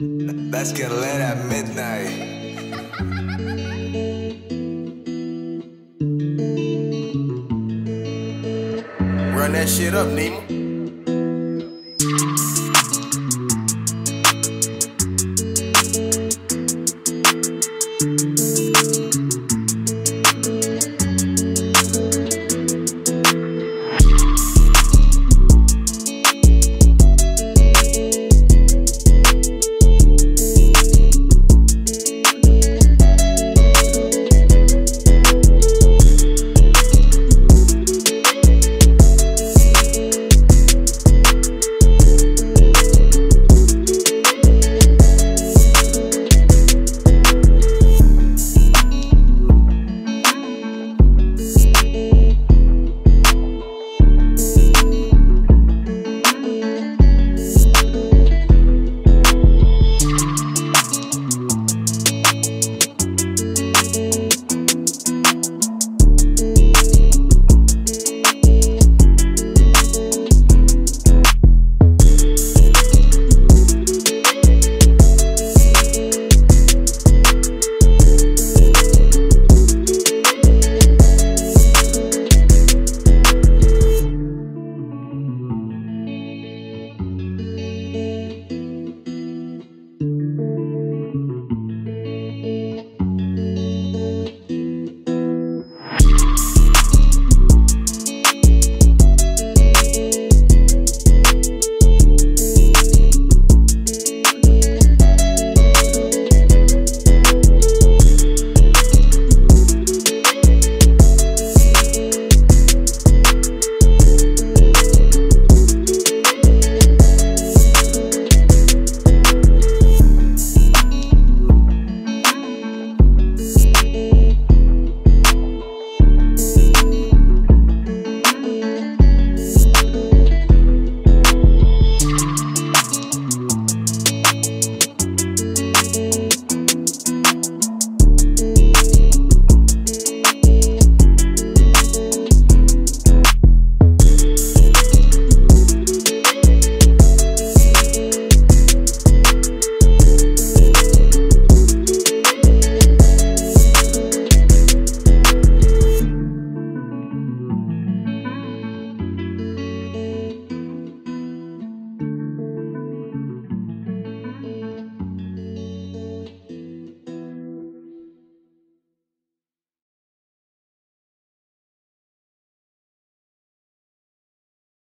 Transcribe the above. Let's get lit at midnight. Run that shit up, Nemo.